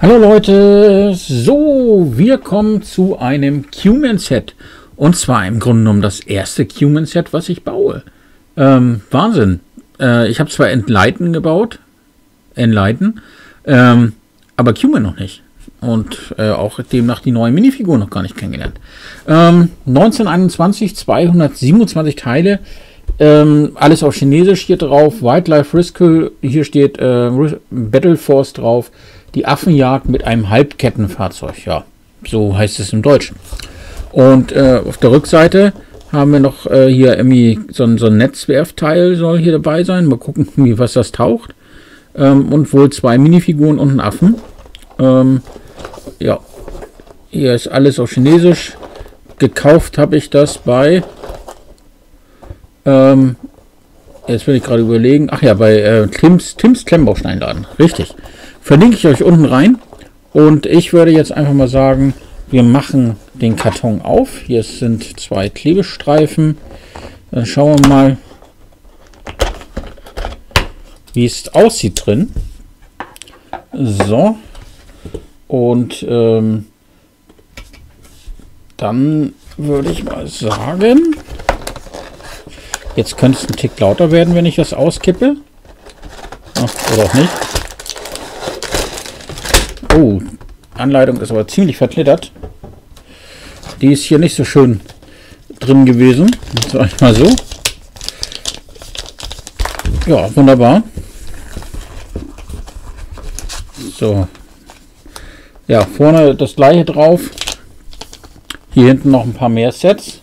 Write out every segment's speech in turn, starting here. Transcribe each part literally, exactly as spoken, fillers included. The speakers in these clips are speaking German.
Hallo Leute, so, wir kommen zu einem Q-Man-Set und zwar im Grunde genommen das erste Q-Man-Set, was ich baue. Ähm, Wahnsinn, äh, ich habe zwar Enlighten gebaut, Enlighten, ähm, aber Q-Man noch nicht und äh, auch demnach die neue Minifigur noch gar nicht kennengelernt. Ähm, neunzehnhunderteinundzwanzig, zweihundertsiebenundzwanzig Teile, ähm, alles auf Chinesisch hier drauf, Wildlife Rescue, hier steht äh, Battle Force drauf. Die Affenjagd mit einem Halbkettenfahrzeug, ja, so heißt es im Deutschen. Und äh, auf der Rückseite haben wir noch äh, hier irgendwie so, so ein Netzwerfteil soll hier dabei sein. Mal gucken, wie was das taucht. Ähm, und wohl zwei Minifiguren und einen Affen. Ähm, ja, hier ist alles auf Chinesisch. Gekauft habe ich das bei, ähm, jetzt will ich gerade überlegen, ach ja, bei äh, Tims, Tims Klemmbausteinladen, richtig. Verlinke ich euch unten rein und ich würde jetzt einfach mal sagen, wir machen den Karton auf. Hier sind zwei Klebestreifen. Dann schauen wir mal, wie es aussieht drin. So, und ähm, dann würde ich mal sagen, jetzt könnte es ein Tick lauter werden, wenn ich das auskippe. Ach, oder auch nicht. Oh, Anleitung ist aber ziemlich verknittert. Die ist hier nicht so schön drin gewesen. Sag ich mal so. Ja, wunderbar. So. Ja, vorne das gleiche drauf. Hier hinten noch ein paar mehr Sets.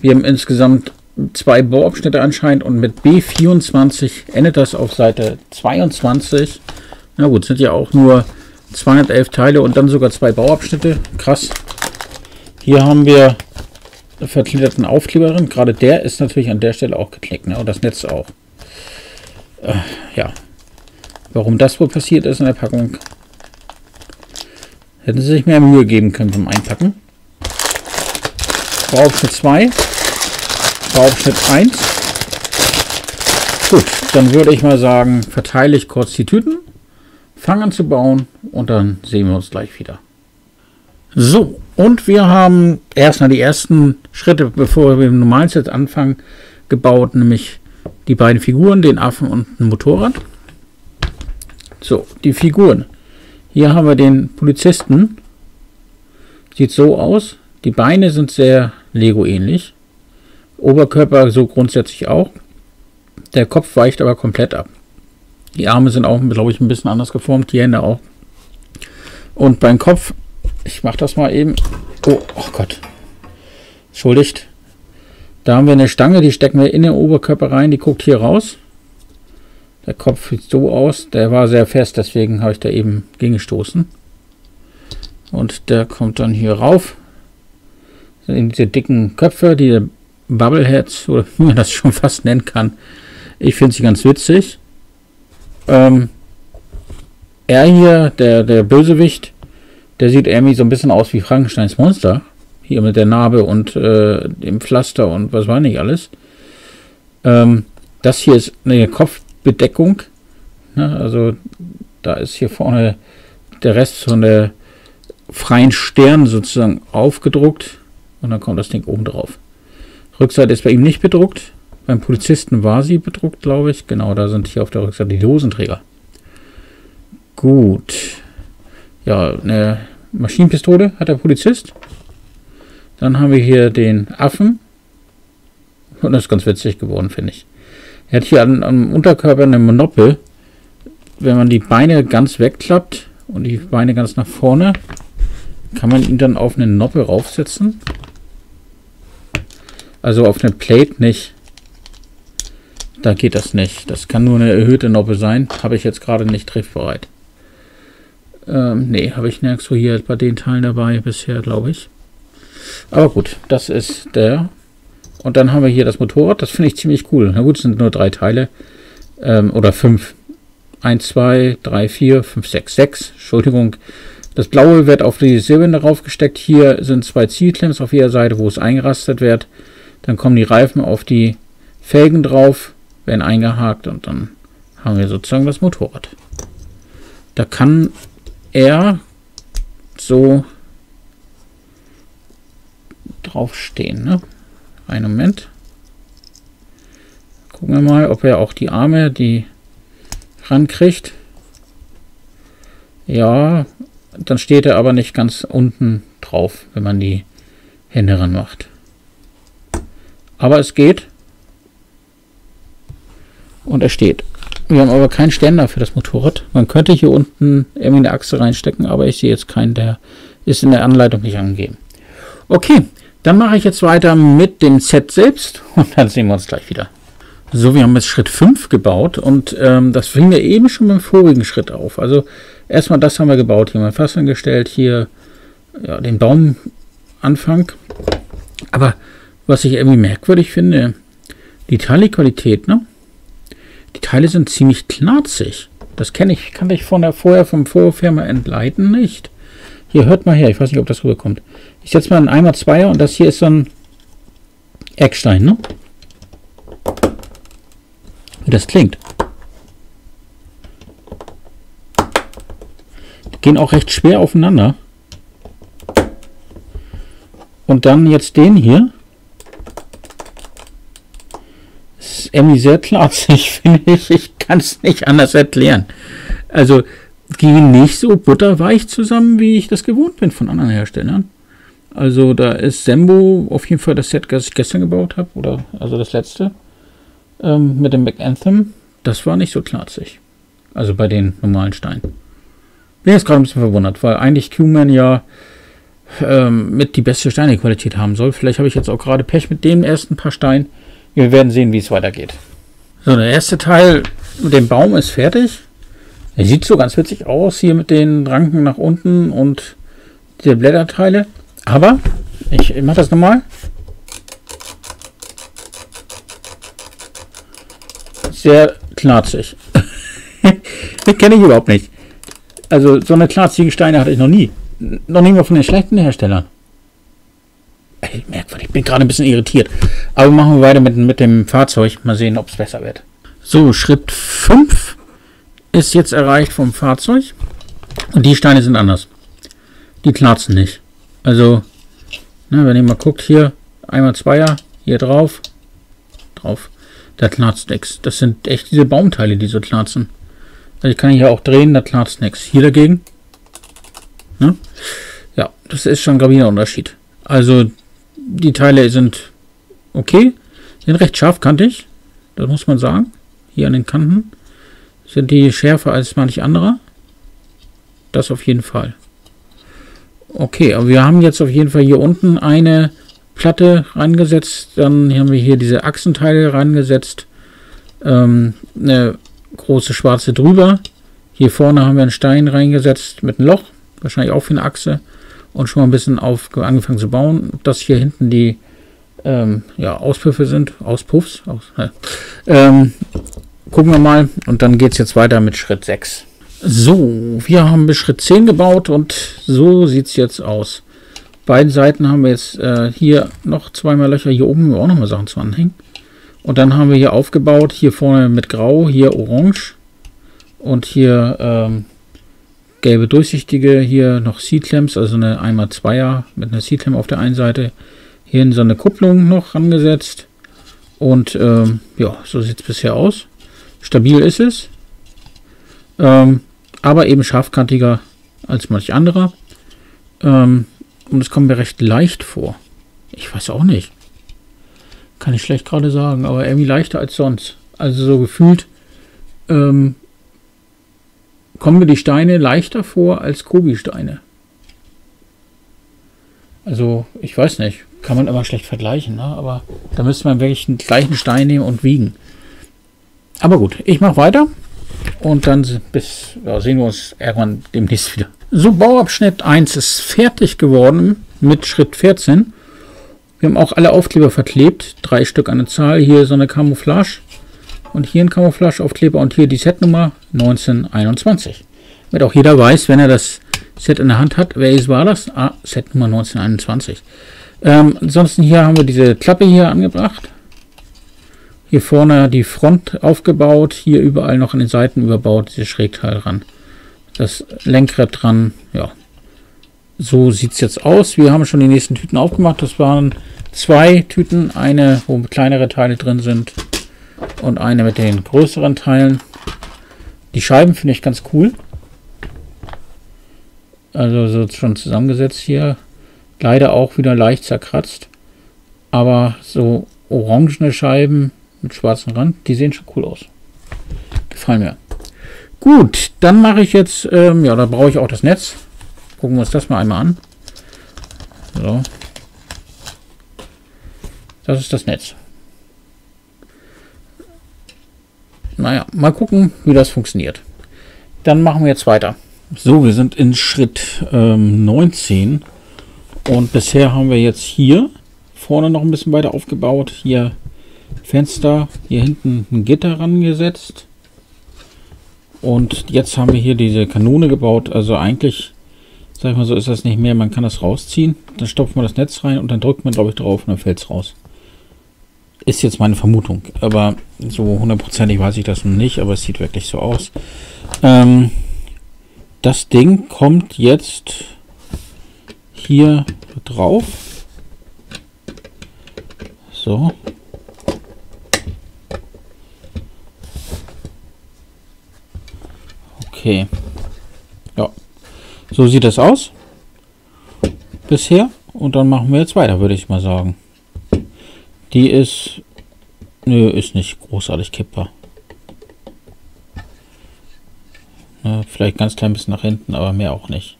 Wir haben insgesamt zwei Bohrabschnitte anscheinend und mit B vierundzwanzig endet das auf Seite zweiundzwanzig. Na gut, sind ja auch nur zweihundertelf Teile und dann sogar zwei Bauabschnitte. Krass. Hier haben wir einen verkletterten Aufkleber drin. Gerade der ist natürlich an der Stelle auch geknickt, ne? Und das Netz auch. Äh, ja. Warum das wohl passiert ist in der Packung, hätten sie sich mehr Mühe geben können beim Einpacken. Bauabschnitt zwei. Bauabschnitt eins. Gut, dann würde ich mal sagen, verteile ich kurz die Tüten. Fangen an zu bauen und dann sehen wir uns gleich wieder. So, und wir haben erstmal die ersten Schritte, bevor wir im normalen Set anfangen, gebaut, nämlich die beiden Figuren, den Affen und ein Motorrad. So, die Figuren. Hier haben wir den Polizisten. Sieht so aus. Die Beine sind sehr Lego-ähnlich. Oberkörper so grundsätzlich auch. Der Kopf weicht aber komplett ab. Die Arme sind auch, glaube ich, ein bisschen anders geformt, die Hände auch. Und beim Kopf, ich mache das mal eben, oh, oh Gott, entschuldigt, da haben wir eine Stange, die stecken wir in den Oberkörper rein, die guckt hier raus. Der Kopf sieht so aus, der war sehr fest, deswegen habe ich da eben gegengestoßen. Und der kommt dann hier rauf. Das sind eben diese dicken Köpfe, diese Bubbleheads, oder wie man das schon fast nennen kann. Ich finde sie ganz witzig. Ähm, er hier, der, der Bösewicht, der sieht irgendwie so ein bisschen aus wie Frankensteins Monster. Hier mit der Narbe und äh, dem Pflaster und was weiß ich alles. Ähm, das hier ist eine Kopfbedeckung. Ne? Also da ist hier vorne der Rest von der freien Stern sozusagen aufgedruckt. Und dann kommt das Ding oben drauf. Rückseite ist bei ihm nicht bedruckt. Beim Polizisten war sie bedruckt, glaube ich. Genau, da sind hier auf der Rückseite die Dosenträger. Gut. Ja, eine Maschinenpistole hat der Polizist. Dann haben wir hier den Affen. Und das ist ganz witzig geworden, finde ich. Er hat hier an, am Unterkörper eine Monoppe. Wenn man die Beine ganz wegklappt und die Beine ganz nach vorne, kann man ihn dann auf eine Noppe raufsetzen. Also auf eine Plate nicht. Da geht das nicht. Das kann nur eine erhöhte Noppe sein. Habe ich jetzt gerade nicht treffbereit. Ähm, nee, habe ich nirgendwo hier bei den Teilen dabei bisher, glaube ich. Aber gut, das ist der. Und dann haben wir hier das Motorrad. Das finde ich ziemlich cool. Na gut, es sind nur drei Teile. Ähm, oder fünf. Eins, zwei, drei, vier, fünf, sechs, sechs. Entschuldigung. Das blaue wird auf die Silberne draufgesteckt. Hier sind zwei Zielklemms auf jeder Seite, wo es eingerastet wird. Dann kommen die Reifen auf die Felgen drauf, werden eingehakt und dann haben wir sozusagen das Motorrad. Da kann er so draufstehen, ne? Einen Moment. Gucken wir mal, ob er auch die Arme, die rankriegt. Ja, dann steht er aber nicht ganz unten drauf, wenn man die Hände ran macht. Aber es geht. Und er steht. Wir haben aber keinen Ständer für das Motorrad. Man könnte hier unten irgendwie eine Achse reinstecken, aber ich sehe jetzt keinen, der ist in der Anleitung nicht angegeben. Okay, dann mache ich jetzt weiter mit dem Set selbst und dann sehen wir uns gleich wieder. So, wir haben jetzt Schritt fünf gebaut und ähm, das fing mir eben schon beim vorigen Schritt auf. Also erstmal das haben wir gebaut, hier mal Fass angestellt, hier ja, den Baum Anfang. Aber was ich irgendwie merkwürdig finde, die Teilequalität, ne? Die Teile sind ziemlich knarzig. Das kenne ich, kannte ich von der vorher vom Vorfirma Enlighten nicht. Hier, hört mal her, ich weiß nicht, ob das rüberkommt. Ich setze mal einen Eimer Zweier und das hier ist so ein Eckstein, ne? Wie das klingt. Die gehen auch recht schwer aufeinander. Und dann jetzt den hier. Das ist irgendwie sehr klarzig, finde ich. Ich kann es nicht anders erklären. Also, gehen nicht so butterweich zusammen, wie ich das gewohnt bin von anderen Herstellern. Also, da ist Sembo auf jeden Fall das Set, das ich gestern gebaut habe, oder also das letzte. Mit dem Back Anthem, das war nicht so klarzig. Also bei den normalen Steinen. Bin jetzt gerade ein bisschen verwundert, weil eigentlich Q-Man ja ähm, mit die beste Steinequalität haben soll. Vielleicht habe ich jetzt auch gerade Pech mit dem ersten paar Steinen. Wir werden sehen, wie es weitergeht. So, der erste Teil mit dem Baum ist fertig. Er sieht so ganz witzig aus, hier mit den Ranken nach unten und die Blätterteile. Aber, ich, ich mache das nochmal. Sehr klarzig. Das kenne ich überhaupt nicht. Also so eine klarzige Steine hatte ich noch nie. Noch nicht mal von den schlechten Herstellern. Ey, merkwürdig, ich bin gerade ein bisschen irritiert. Aber machen wir weiter mit, mit dem Fahrzeug. Mal sehen, ob es besser wird. So, Schritt fünf ist jetzt erreicht vom Fahrzeug. Und die Steine sind anders. Die klarzen nicht. Also, na, wenn ihr mal guckt, hier einmal Zweier, hier drauf, drauf. Da knarzt nichts. Das sind echt diese Baumteile, die so knarzen. Also ich kann hier auch drehen, da knarzt nichts. Hier dagegen. Ne? Ja, das ist schon ein gravierender Unterschied. Also die Teile sind okay. Sind recht scharfkantig. Das muss man sagen. Hier an den Kanten sind die schärfer als manch anderer. Das auf jeden Fall. Okay, aber wir haben jetzt auf jeden Fall hier unten eine Platte reingesetzt, dann haben wir hier diese Achsenteile reingesetzt, ähm, eine große schwarze drüber, hier vorne haben wir einen Stein reingesetzt mit einem Loch, wahrscheinlich auch für eine Achse und schon mal ein bisschen auf, angefangen zu bauen, dass hier hinten die ähm, ja, Auspuffe sind, Auspuffs, aus, äh. ähm, gucken wir mal und dann geht es jetzt weiter mit Schritt sechs. So, wir haben bis Schritt zehn gebaut und so sieht es jetzt aus. Beiden Seiten haben wir jetzt äh, hier noch zweimal Löcher, hier oben auch nochmal Sachen zu anhängen. Und dann haben wir hier aufgebaut, hier vorne mit Grau, hier Orange und hier ähm, gelbe durchsichtige, hier noch C-Clamps, also eine eins mal zwei mit einer C-Clamp auf der einen Seite. Hier in so eine Kupplung noch rangesetzt und ähm, ja, so sieht es bisher aus. Stabil ist es, ähm, aber eben scharfkantiger als manch anderer. Ähm, Und es kommt mir recht leicht vor. Ich weiß auch nicht. Kann ich schlecht gerade sagen, aber irgendwie leichter als sonst. Also so gefühlt ähm, kommen mir die Steine leichter vor als Kobi-Steine. Also ich weiß nicht. Kann man immer schlecht vergleichen, ne? Aber da müsste man wirklich den gleichen Stein nehmen und wiegen. Aber gut, ich mache weiter. Und dann bis, ja, sehen wir uns irgendwann demnächst wieder. So, Bauabschnitt eins ist fertig geworden mit Schritt vierzehn. Wir haben auch alle Aufkleber verklebt. Drei Stück an der Zahl. Hier so eine Camouflage. Und hier ein Camouflage-Aufkleber. Und hier die Setnummer neunzehnhunderteinundzwanzig. Damit auch jeder weiß, wenn er das Set in der Hand hat, welches war das? Ah, Setnummer neunzehnhunderteinundzwanzig. Ähm, ansonsten hier haben wir diese Klappe hier angebracht. Hier vorne die Front aufgebaut. Hier überall noch an den Seiten überbaut. Dieses Schrägteil ran. das Lenkrad dran. Ja, so sieht es jetzt aus. Wir haben schon die nächsten Tüten aufgemacht. Das waren zwei Tüten. Eine, wo kleinere Teile drin sind und eine mit den größeren Teilen. Die Scheiben finde ich ganz cool. Also so schon zusammengesetzt hier. Leider auch wieder leicht zerkratzt. Aber so orangene Scheiben mit schwarzem Rand, die sehen schon cool aus. Gefallen mir. Gut, dann mache ich jetzt, ähm, ja, da brauche ich auch das Netz. Gucken wir uns das mal einmal an. So. Das ist das Netz. Naja, mal gucken, wie das funktioniert. Dann machen wir jetzt weiter. So, wir sind in Schritt ähm, neunzehn. Und bisher haben wir jetzt hier vorne noch ein bisschen weiter aufgebaut. Hier Fenster, hier hinten ein Gitter rangesetzt. Und jetzt haben wir hier diese Kanone gebaut. Also eigentlich, sag ich mal so, ist das nicht mehr. Man kann das rausziehen. Dann stopft man das Netz rein und dann drückt man, glaube ich, drauf und dann fällt es raus. Ist jetzt meine Vermutung. Aber so hundertprozentig weiß ich das noch nicht. Aber es sieht wirklich so aus. Ähm, das Ding kommt jetzt hier drauf. So. Okay. Ja. So sieht das aus. Bisher. Und dann machen wir jetzt weiter, würde ich mal sagen. Die ist... Nö, ist nicht großartig kippbar. Na, vielleicht ganz klein bisschen nach hinten, aber mehr auch nicht.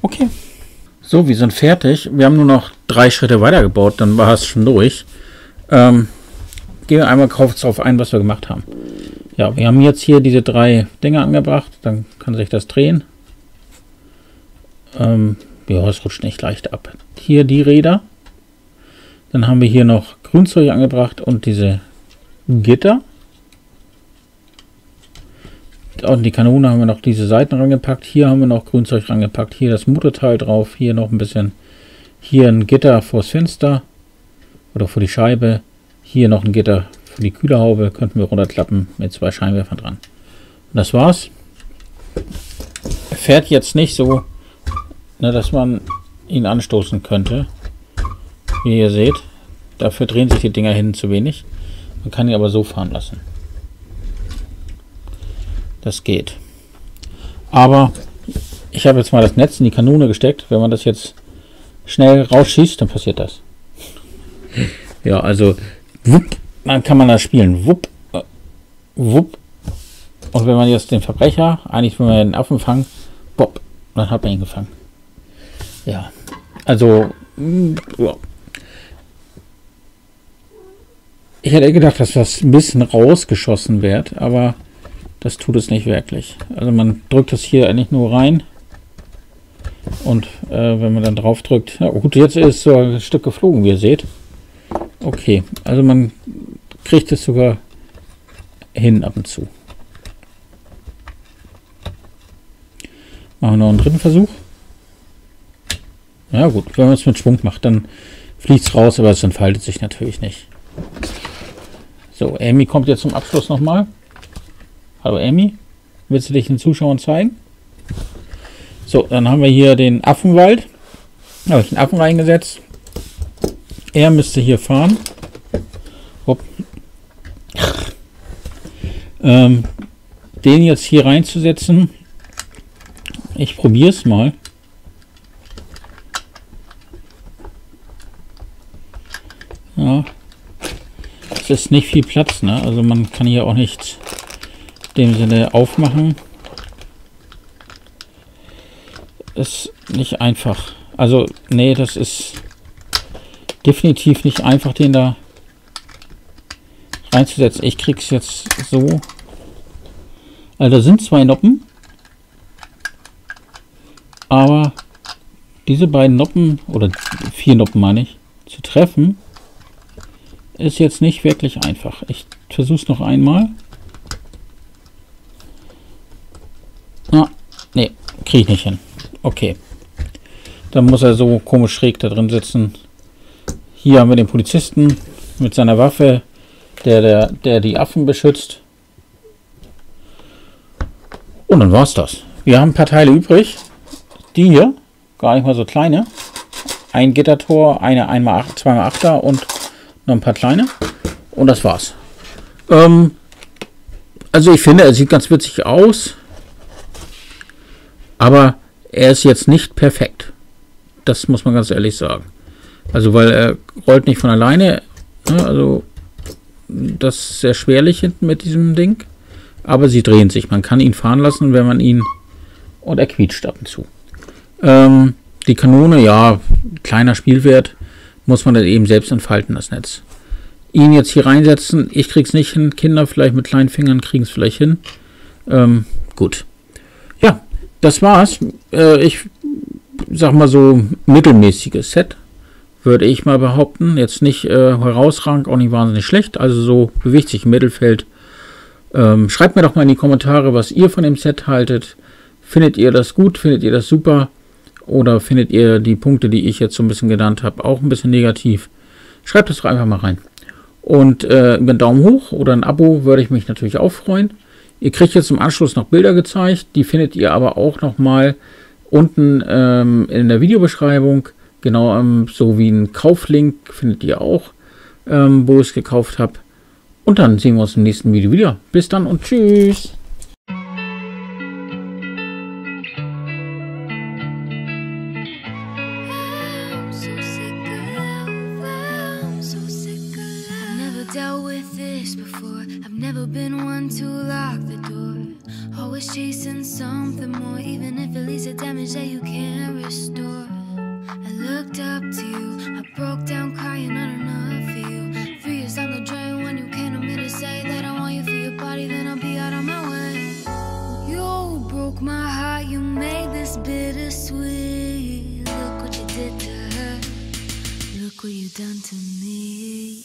Okay. So, wir sind fertig. Wir haben nur noch drei Schritte weiter gebaut. Dann war es schon durch. Ähm, gehen wir einmal drauf ein, was wir gemacht haben. Ja, wir haben jetzt hier diese drei Dinger angebracht, dann kann sich das drehen. Ähm, ja, es rutscht nicht leicht ab. Hier die Räder. Dann haben wir hier noch Grünzeug angebracht und diese Gitter. Und die Kanone haben wir noch diese Seiten rangepackt. Hier haben wir noch Grünzeug rangepackt. Hier das Motorteil drauf. Hier noch ein bisschen. Hier ein Gitter vors Fenster oder vor die Scheibe. Hier noch ein Gitter. Für die Kühlerhaube könnten wir runterklappen mit zwei Scheinwerfern dran. Und das war's. Fährt jetzt nicht so, ne, dass man ihn anstoßen könnte. Wie ihr seht, dafür drehen sich die Dinger hin zu wenig. Man kann ihn aber so fahren lassen. Das geht. Aber ich habe jetzt mal das Netz in die Kanone gesteckt. Wenn man das jetzt schnell rausschießt, dann passiert das. Ja, also wupp. Dann kann man das spielen. Wupp, äh, wupp. Und wenn man jetzt den Verbrecher, eigentlich wenn man den Affen fangen, bopp, dann hat man ihn gefangen. Ja, also, wow. Ich hätte gedacht, dass das ein bisschen rausgeschossen wird, aber das tut es nicht wirklich. Also man drückt das hier eigentlich nur rein und äh, wenn man dann drauf drückt, ja gut, jetzt ist so ein Stück geflogen, wie ihr seht. Okay, also man kriegt es sogar hin ab und zu. Machen wir noch einen dritten Versuch. Ja gut, wenn man es mit Schwung macht, dann fliegt es raus, aber es entfaltet sich natürlich nicht. So, Amy kommt jetzt zum Abschluss nochmal. Hallo Amy, willst du dich den Zuschauern zeigen? So, dann haben wir hier den Affenwald. Da habe ich den Affen reingesetzt. Er müsste hier fahren. Ähm, den jetzt hier reinzusetzen. Ich probiere es mal. Ja. Es ist nicht viel Platz, ne? Also man kann hier auch nichts in dem Sinne aufmachen. Ist nicht einfach. Also, nee, das ist definitiv nicht einfach, den da reinzusetzen. Ich krieg's jetzt so. Also da sind zwei Noppen. Aber diese beiden Noppen, oder vier Noppen meine ich, zu treffen, ist jetzt nicht wirklich einfach. Ich versuch's noch einmal. Ah, nee, krieg ich nicht hin. Okay. Dann muss er so komisch schräg da drin sitzen. Hier haben wir den Polizisten mit seiner Waffe, der, der, der die Affen beschützt. Und dann war es das. Wir haben ein paar Teile übrig. Die hier, gar nicht mal so kleine. Ein Gittertor, eine ein mal acht, zwei mal achter und noch ein paar kleine. Und das war's. Ähm, also ich finde, er sieht ganz witzig aus. Aber er ist jetzt nicht perfekt. Das muss man ganz ehrlich sagen. Also weil er rollt nicht von alleine. Ne? Also das ist sehr schwerlich hinten mit diesem Ding. Aber sie drehen sich. Man kann ihn fahren lassen, wenn man ihn... Und er quietscht ab und zu. Ähm, die Kanone, ja, kleiner Spielwert. Muss man dann eben selbst entfalten, das Netz. Ihn jetzt hier reinsetzen, ich krieg's nicht hin. Kinder vielleicht mit kleinen Fingern kriegen es vielleicht hin. Ähm, gut. Ja, das war's. Äh, ich sag mal so, mittelmäßiges Set. Würde ich mal behaupten. Jetzt nicht äh, herausragend, auch nicht wahnsinnig schlecht. Also so bewegt sich im Mittelfeld. Ähm, schreibt mir doch mal in die Kommentare, was ihr von dem Set haltet. Findet ihr das gut? Findet ihr das super? Oder findet ihr die Punkte, die ich jetzt so ein bisschen genannt habe, auch ein bisschen negativ? Schreibt das doch einfach mal rein. Und äh, über einen Daumen hoch oder ein Abo würde ich mich natürlich auch freuen. Ihr kriegt jetzt im Anschluss noch Bilder gezeigt. Die findet ihr aber auch nochmal unten ähm, in der Videobeschreibung. Genau, ähm, so wie einen Kauflink findet ihr auch, ähm, wo ich es gekauft habe. Und dann sehen wir uns im nächsten Video wieder. Bis dann und tschüss. Done to me.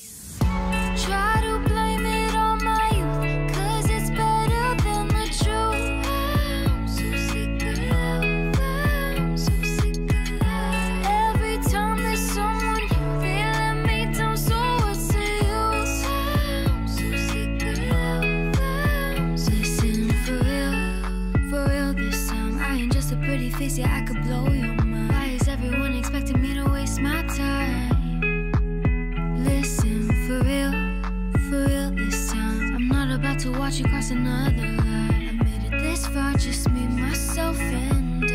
Try to blame it on my youth, cause it's better than the truth. I'm so sick of love, I'm so sick of love. Every time there's someone new, they're letting me down, so what's the use? I'm so sick of love, I'm so sick of love. Listen, for real, for real this time, I ain't just a pretty face, yeah I could blow your mind. Why is everyone expecting me to waste my time? To watch you cross another line. I made it this far, just me, myself, and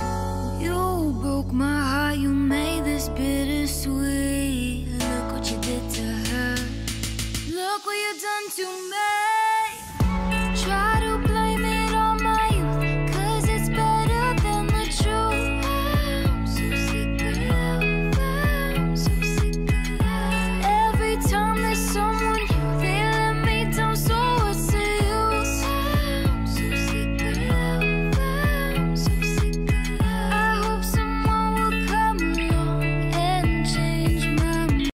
I. You broke my heart, you made this bittersweet.